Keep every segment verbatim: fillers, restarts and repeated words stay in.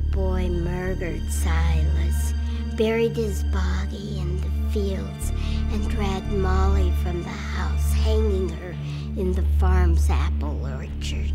the boy murdered Silas, buried his body in the fields, and dragged Molly from the house, hanging her in the farm's apple orchard.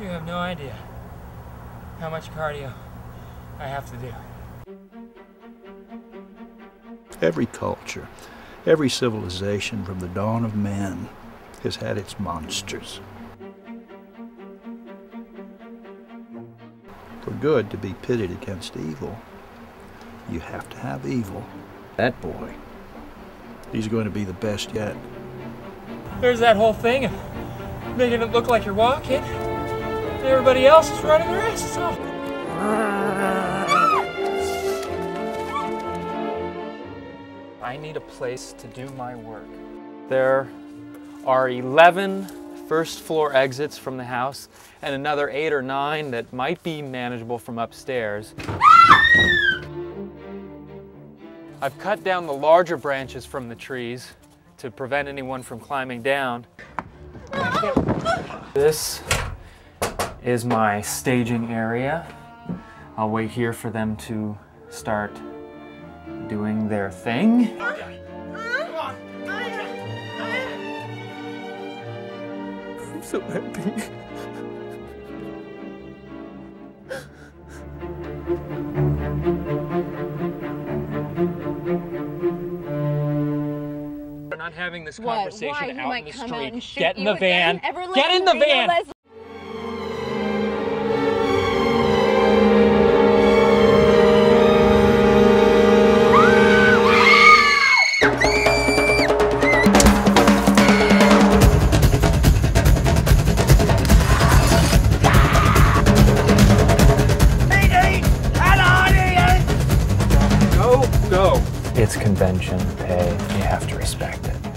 You have no idea how much cardio I have to do. Every culture, every civilization from the dawn of man has had its monsters. For good to be pitted against evil, you have to have evil. That boy, he's going to be the best yet. There's that whole thing of making it look like you're walking. Everybody else is running their asses off. I need a place to do my work. There are eleven first floor exits from the house and another eight or nine that might be manageable from upstairs. I've cut down the larger branches from the trees to prevent anyone from climbing down. This is my staging area. I'll wait here for them to start doing their thing. I'm so happy. We're not having this conversation out in the street. Get in the van. Get in the van. It's convention pay, you have to respect it.